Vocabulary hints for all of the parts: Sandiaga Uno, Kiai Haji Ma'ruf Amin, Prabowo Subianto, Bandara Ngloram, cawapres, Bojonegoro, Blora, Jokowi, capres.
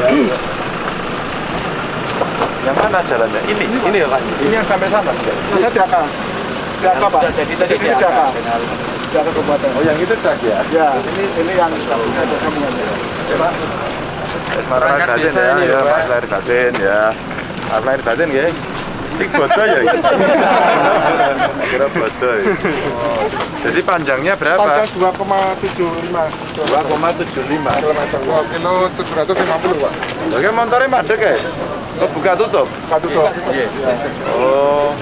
Ya. Yang mana jalannya? Ini ya Pak? Ini yang sampai sana? Saya Daka Pak. Jadi tadi ini Daka Kabupaten. Oh yang itu Daka ya? Ya, ini yang satunya Daka Kabupaten. Ya Pak? Lahir batin ya, Pak. Lahir batin ya. Lahir batin ya? Ini bodoh ya? Kira bodoh ya. Jadi panjangnya berapa? Panjang 2,75 km. Wah, kilo 750 Pak. Oke, motornya madek ya? Oh, buka tutup? Buka tutup. Oh.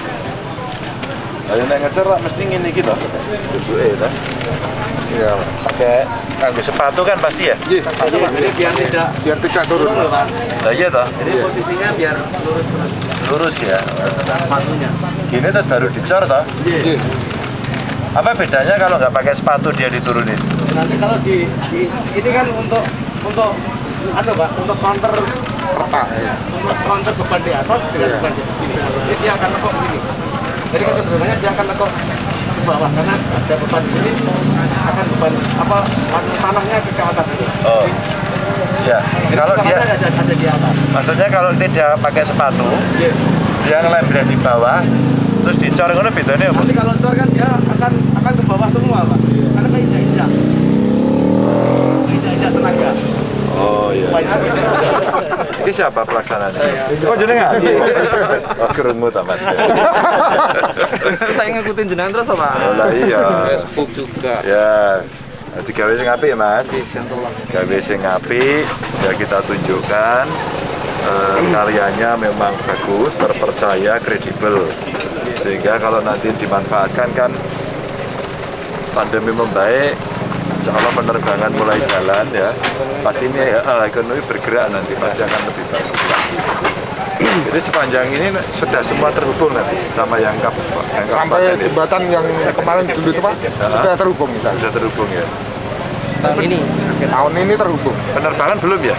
Ayo nek ngecer lah mesti ngene iki lho. Duduke lho. Iya, pakai kanggo sepatu kan pasti ya? Iya, sepatu Pak. Jadi biar tidak turun. Lah iya toh. Jadi posisinya biar lurus terus. Lurus ya. Sepatunya. Gini terus baru dicor toh? Iya. Apa bedanya kalau nggak pakai sepatu dia diturunin? Nanti kalau ini kan untuk ada Pak, untuk counter rata ya. Untuk counter beban di atas dengan beban di sini. Jadi dia akan nekuk sini. Jadi kecenderungannya dia akan lekuk ke bawah karena ada beban di sini akan beban apa tanahnya ke atas gitu. Oh. Ya. Kalau dia ada di atas. Maksudnya kalau tidak pakai sepatu, yeah. Dia ngelempar di bawah terus dicor ngono bedane apa? Nanti kalau cor kan dia akan ke bawah semua, Pak. Yeah. Karena keinjak-injak. Keinjak-injak tenaga. Oh iya. Ini siapa pelaksananya? Kok jenengan? Oh, kerungu tak Mas. Saya ngikutin jenengan terus apa? Oh lah iya. Facebook juga. Ya. Jadi gawe sing apik ya Mas. Gawe sing apik ya kita tunjukkan karyanya memang bagus, terpercaya, kredibel. Sehingga kalau nanti dimanfaatkan kan pandemi membaik. Insya Allah penerbangan mulai jalan ya, pasti ini ekonomi bergerak nanti pasti akan lebih bagus. Jadi sepanjang ini sudah semua terhubung nanti sama yang kabupaten. Sampai jembatan yang kemarin dulu itu Pak sudah terhubung kita. Sudah terhubung ya. Tahun ini terhubung. Penerbangan belum ya?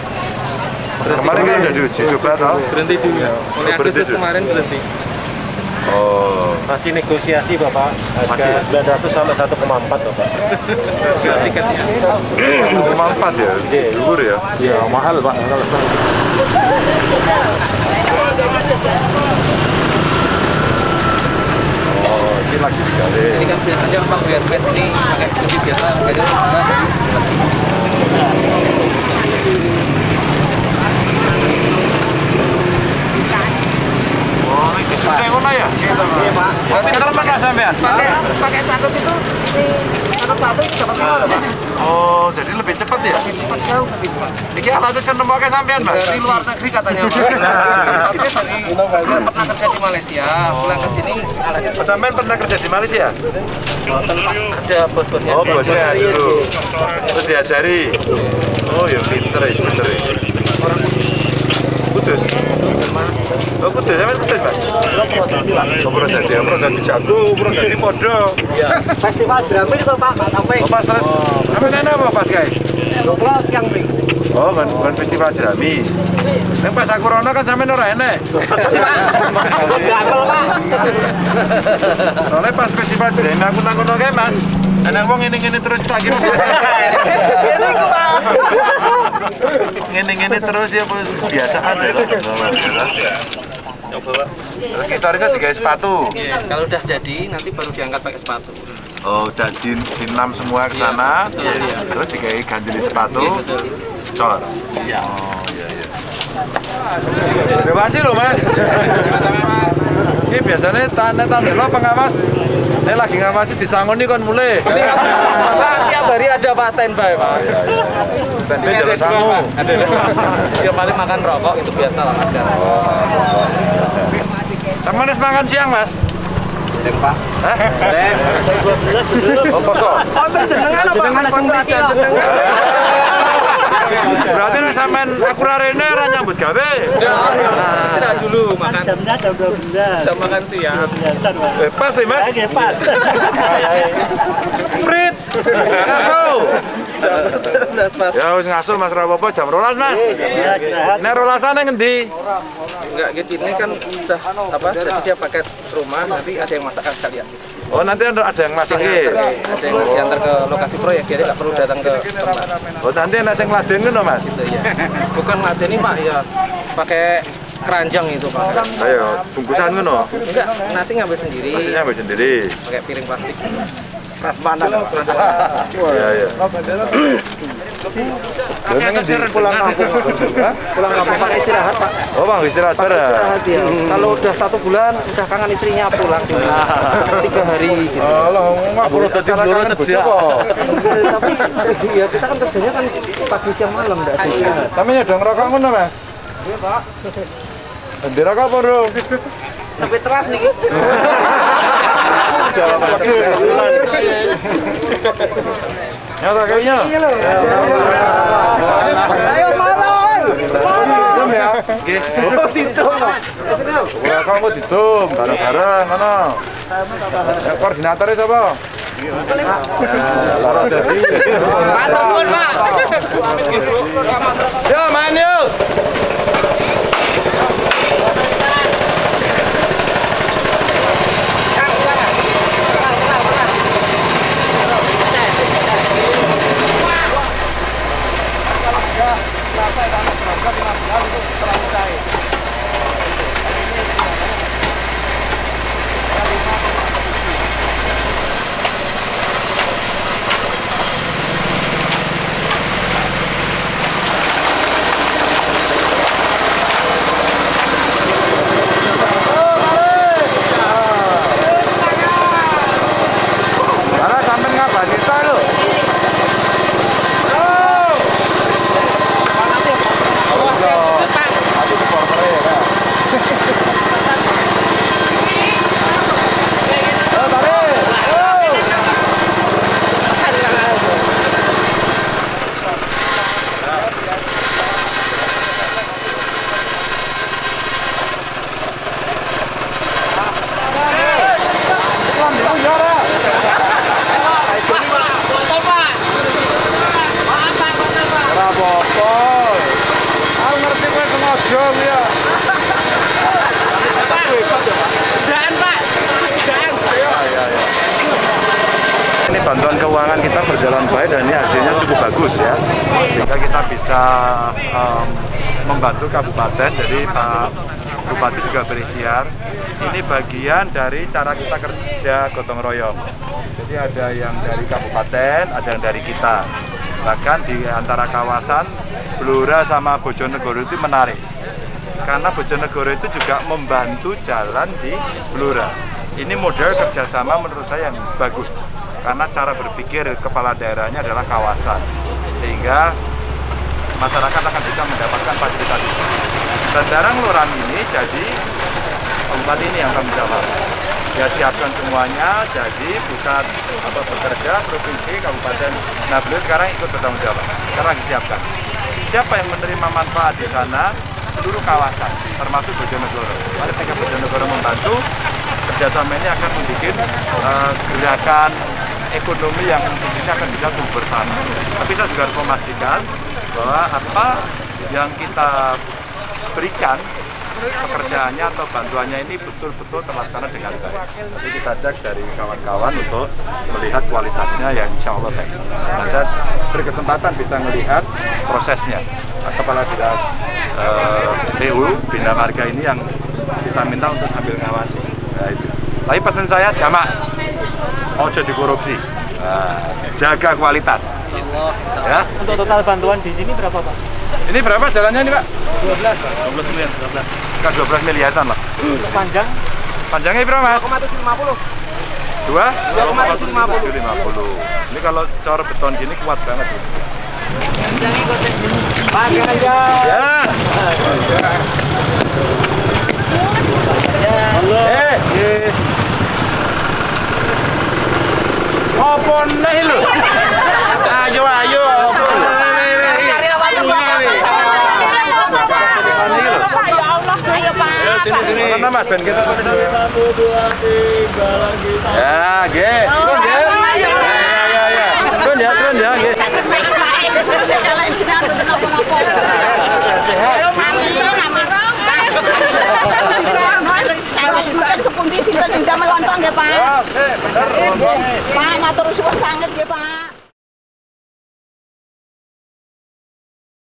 Kemarin kan sudah diuji coba tahu? Berhenti dulu ya. Mulai Agustus kemarin berhenti. Oh. Masih negosiasi Bapak. Masih 900 sampai 1,4 Bapak. Tiketnya. 1,4 ya? Luar ya? Ya mahal Pak. Oh, ini lagi sekali. Ini kan biasanya Pak WFS ini pakai kursi biasa. Ya? Iya Pak. Sekarang pakai sampean? Pakai sanduk itu di satu dapat lima Pak. Oh, jadi lebih cepat ya? Lebih cepat jauh lebih cepat. Iki alatnya cenderung pakai sampean Mas? Di luar negeri katanya Pak. Saya pernah kerja di Malaysia, pulang ke sini alatnya. Sampean pernah kerja di Malaysia? Ada bos-bosnya. Oh bosnya dulu. Terus diajari. Oh ya pinter ya pinter. Kudus. Oh Kudus, sampean Kudus Mas? Kompor jadi apa? Jadi jatuh, kompor jadi modal. Festival drama itu Pak, apa? Pas red. Apa nana apa pas kayak? Lokal yang beri. Oh, bukan festival jerami. Neng pas aku corona kan sampai norain nih. Gagal Pak. Soalnya pas festival jerami aku nanggung kayak Mas. Anak wong ngene-ngene terus tak gitu. Ngene-ngene terus ya kebiasaan ya. Coba. Terus kisarnya juga sepatu. Kalau udah jadi nanti baru diangkat pakai sepatu. Oh, udah dinam semua ke sana. Terus dikai ganjeli sepatu. Cor. Iya. Oh, iya. Terima kasih loh, Mas. Ini biasanya tanda-tanda lo pengawas. Ini lagi ngawasi disangoni kon mulai. Tiap hari ada Pak standby Pak. Standby jalan sangu. Dia paling makan rokok itu biasa lah Mas. Kamu harus makan siang Mas? Boleh Pak. Boleh. Oh kosong. Oh terjenengan apa? Berarti nih sampean aku rene ora nyambut gawe. Istirahat dulu makan. Jamnya jam 12. Jam makan siang. Biasa, Mas. Pas sih, Mas. Oke, pas. Prit. Ngasul. Jam 12 pas. Ya wis ngasul Mas ra apa-apa jam 12, Mas. Nek 12-ane ngendi? Enggak gitu ini kan udah apa? Jadi dia paket rumah nanti ada yang masakan sekalian. Oh, nanti ada yang masakin. Ada yang diantar ke lokasi proyek, jadi nggak perlu datang ke tempat. Oh, nanti ada yang ngeladenin loh, Mas? Gitu, ya. Bukan ngeladenin, Pak, ya pakai keranjang itu, Pak. Ayo, bungkusan kan, no? Enggak, nasi ngambil sendiri. Nasinya ambil sendiri. Pakai piring plastik. Prasmanan, prasmanan. Iya, iya. Biasanya di pulang kampung, pulang kampung Pak, istirahat Pak. Oh, Bang, istirahat bareng. Kalau udah 1 bulan, udah kangen istrinya pulang. 3 hari gitu. Alah, mah perlu tetep dulu kerja kok. Tapi ya kita kan kerjanya kan pagi siang malam enggak sih. Tapi udah ngerokok ngono, Mas? Iya, Pak. Bendera apa, Bro? Tapi teras nih. Jawaban. Nyata kayaknya. Ayo marah. Ditum ya. Oh, ditum. Ya, kamu ditum. Bareng-bareng, mana? Koordinatornya siapa? Blora jadi. Mantap, Pak. Yo, main yuk. Bantuan keuangan kita berjalan baik dan ini hasilnya cukup bagus ya, sehingga kita bisa membantu kabupaten. Jadi Pak Bupati juga berikhtiar. Ini bagian dari cara kita kerja gotong royong. Jadi ada yang dari kabupaten, ada yang dari kita. Bahkan di antara kawasan Blora sama Bojonegoro itu menarik, karena Bojonegoro itu juga membantu jalan di Blora. Ini model kerjasama menurut saya yang bagus, karena cara berpikir kepala daerahnya adalah kawasan, sehingga masyarakat akan bisa mendapatkan fasilitas itu. Bandara Ngloram ini jadi tempat ini yang kami jawab. Ya, siapkan semuanya, jadi pusat apa bekerja provinsi kabupaten. Nah, beliau sekarang ikut bertanggung jawab. Sekarang disiapkan. Siapa yang menerima manfaat di sana? Seluruh kawasan, termasuk Bojonegoro. Ketika Bojonegoro membantu, kerjasama ini akan membuat gerakan ekonomi yang tentunya akan bisa tumbuh bersama. Tapi saya juga harus memastikan bahwa apa yang kita berikan pekerjaannya atau bantuannya ini betul-betul terlaksana dengan baik. Jadi kita cek dari kawan-kawan untuk melihat kualitasnya yang insya Allah baik. Dan saya berkesempatan bisa melihat prosesnya. Kepala Dinas PU Bina Marga ini yang kita minta untuk sambil ngawasi. Nah, itu. Tapi pesan saya jamak. Ojo dikorupsi, jaga kualitas. Ya. Untuk total bantuan di sini berapa, Pak? Ini berapa jalannya ini, Pak? 12 miliar. 12 miliaran lah. Panjang? Panjangnya berapa, Mas? 2,750. 2,750. Ini kalau cor beton gini kuat banget. Panjangnya gosek. Panjang aja. Ya. Opon nih lho. Ayo ayo opon. Ayo Pak. Ayo sini. Mas Ben kita. Ya, nggih. Ya. Ayo Mas. Saya wis makan sepundi sinten ndak melontong nggih Pak. Ya, bener.